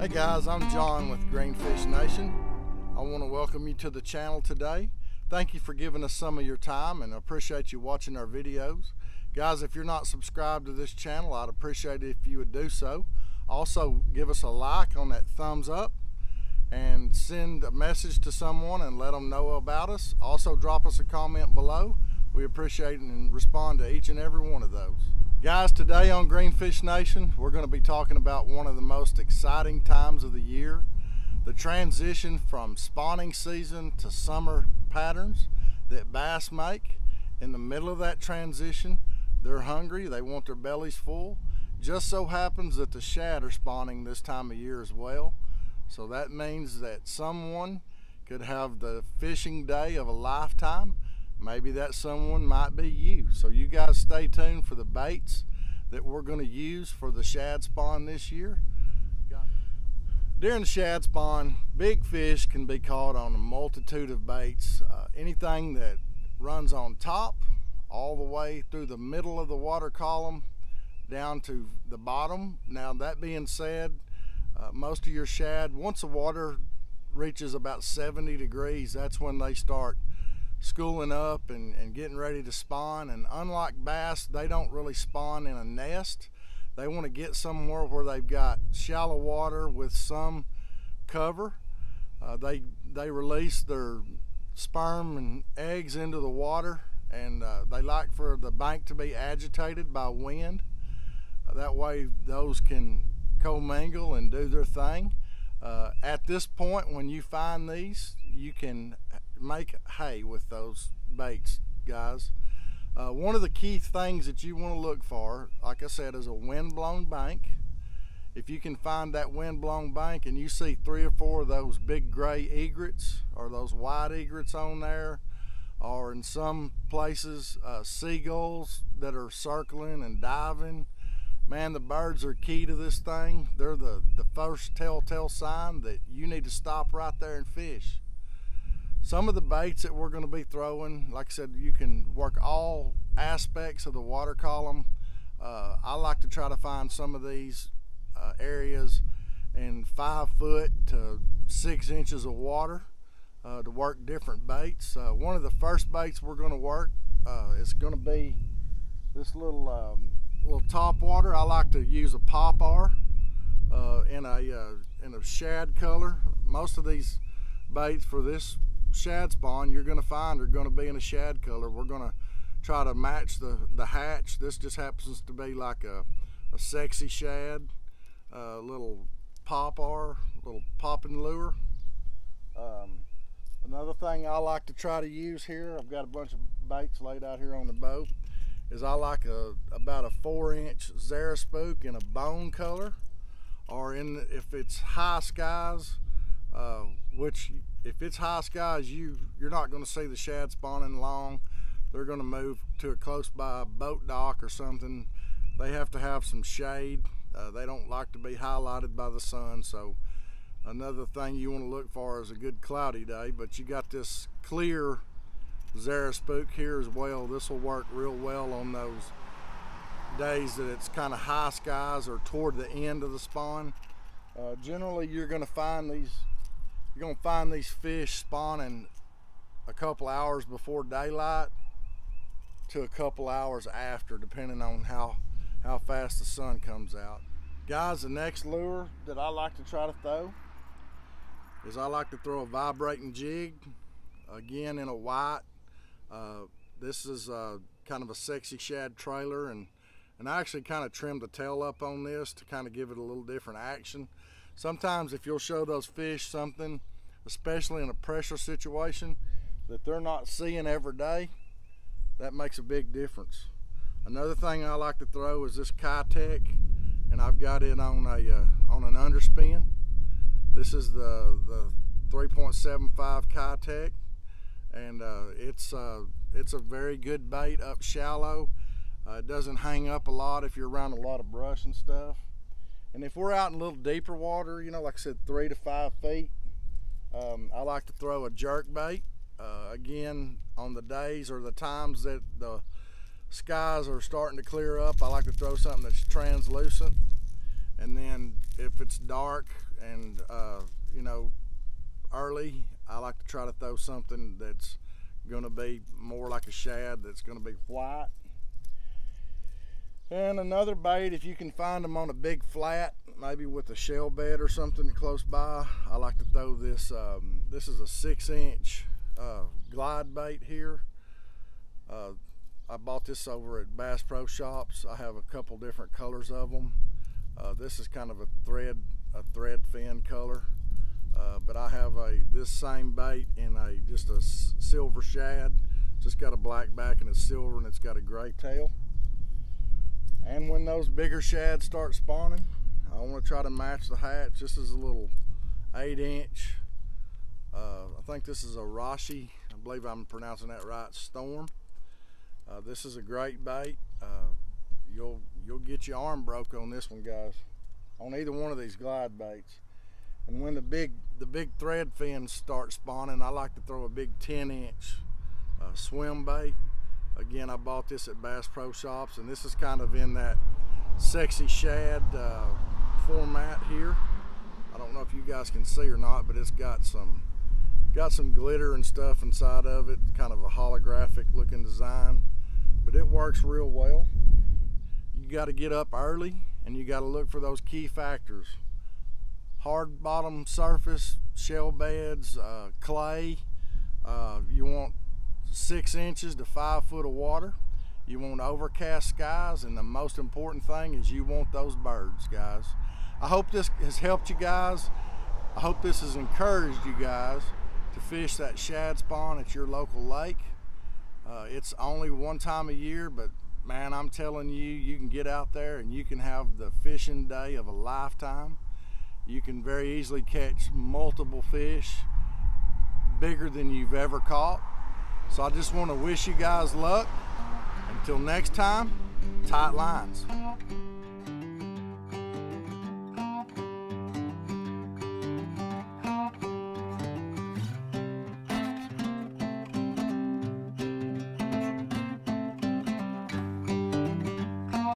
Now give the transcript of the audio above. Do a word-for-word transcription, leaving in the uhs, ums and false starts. Hey guys, I'm John with Greenfish Nation. I want to welcome you to the channel today. Thank you for giving us some of your time, and I appreciate you watching our videos. Guys, if you're not subscribed to this channel, I'd appreciate it if you would do so. Also, give us a like on that thumbs up and send a message to someone and let them know about us. Also, drop us a comment below. We appreciate and respond to each and every one of those. Guys, today on Greenfish Nation, we're going to be talking about one of the most exciting times of the year, the transition from spawning season to summer patterns that bass make. In the middle of that transition, they're hungry, they want their bellies full. Just so happens that the shad are spawning this time of year as well. So that means that someone could have the fishing day of a lifetime. Maybe that someone might be you. So you guys stay tuned for the baits that we're going to use for the shad spawn this year. During the shad spawn, big fish can be caught on a multitude of baits. Uh, anything that runs on top all the way through the middle of the water column down to the bottom. Now that being said, uh, most of your shad, once the water reaches about seventy degrees, that's when they start schooling up and, and getting ready to spawn. And unlike bass, they don't really spawn in a nest. They want to get somewhere where they've got shallow water with some cover. Uh, they they release their sperm and eggs into the water, and uh, they like for the bank to be agitated by wind. Uh, that way those can commingle and do their thing. Uh, at this point, when you find these, you can make hay with those baits, guys. Uh, one of the key things that you want to look for, like I said, is a wind-blown bank. If you can find that wind-blown bank and you see three or four of those big gray egrets or those white egrets on there, or in some places uh, seagulls that are circling and diving, man, the birds are key to this thing. They're the, the first telltale sign that you need to stop right there and fish. Some of the baits that we're going to be throwing, like I said, you can work all aspects of the water column. Uh, I like to try to find some of these uh, areas in five foot to six inches of water uh, to work different baits. Uh, one of the first baits we're going to work uh, is going to be this little um, little top water. I like to use a popar uh, in a uh, in a shad color. Most of these baits for this shad spawn you're going to find are going to be in a shad color. We're going to try to match the the hatch. This just happens to be like a, a sexy shad, a uh, little popar, little popping lure. Um, another thing I like to try to use here, I've got a bunch of baits laid out here on the boat, is I like a about a four inch Zara Spook in a bone color, or in if it's high skies, uh, which if it's high skies, you, you're not going to see the shad spawning long. They're going to move to a close by boat dock or something. They have to have some shade. Uh, they don't like to be highlighted by the sun. So another thing you want to look for is a good cloudy day. But you got this clear Zara Spook here as well. This will work real well on those days that it's kind of high skies or toward the end of the spawn. Uh, generally, you're going to find these You're gonna find these fish spawning a couple hours before daylight to a couple hours after, depending on how how fast the sun comes out. Guys, the next lure that I like to try to throw is I like to throw a vibrating jig, again in a white. Uh, this is a, kind of a sexy shad trailer, and and I actually kind of trimmed the tail up on this to kind of give it a little different action. Sometimes if you'll show those fish something, especially in a pressure situation, that they're not seeing every day, that makes a big difference. Another thing I like to throw is this Kytec, and I've got it on a uh, on an underspin. This is the, the three point seven five Kytec, and uh, it's, uh, it's a very good bait up shallow. Uh, it doesn't hang up a lot if you're around a lot of brush and stuff. And if we're out in a little deeper water, you know, like I said, three to five feet, um, I like to throw a jerk bait. Uh, again, on the days or the times that the skies are starting to clear up, I like to throw something that's translucent. And then if it's dark and uh, you know, early, I like to try to throw something that's going to be more like a shad, that's going to be white. And another bait, if you can find them on a big flat, maybe with a shell bed or something close by, I like to throw this. Um, this is a six inch uh, glide bait here. Uh, I bought this over at Bass Pro Shops. I have a couple different colors of them. Uh, this is kind of a thread, a thread fin color, uh, but I have a this same bait in a just a silver shad. Just got a black back and it's silver and it's got a gray tail. And when those bigger shads start spawning, I want to try to match the hatch. This is a little eight inch. Uh, I think this is a Rashi. I believe I'm pronouncing that right. Storm. Uh, this is a great bait. Uh, You'll, you'll get your arm broke on this one, guys, on either one of these glide baits. And when the big the big thread fins start spawning, I like to throw a big ten inch uh, swim bait. Again, I bought this at Bass Pro Shops, and this is kind of in that sexy shad uh, format here. I don't know if you guys can see or not, but it's got some got some glitter and stuff inside of it, kind of a holographic looking design, but it works real well. You got to get up early and you got to look for those key factors: hard bottom surface, shell beds, uh, clay. Uh, you want six inches to five foot of water. You want overcast skies, and the most important thing is you want those birds, guys. I hope this has helped you guys. I hope this has encouraged you guys to fish that shad spawn at your local lake. Uh, it's only one time a year, but man, I'm telling you, you can get out there and you can have the fishing day of a lifetime. You can very easily catch multiple fish bigger than you've ever caught. So I just want to wish you guys luck. Until next time, tight lines.